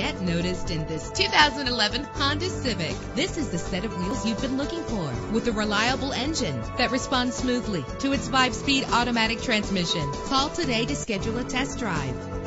yet noticed in this 2011 Honda Civic. This is the set of wheels you've been looking for, with a reliable engine that responds smoothly to its 5-speed automatic transmission. Call today to schedule a test drive.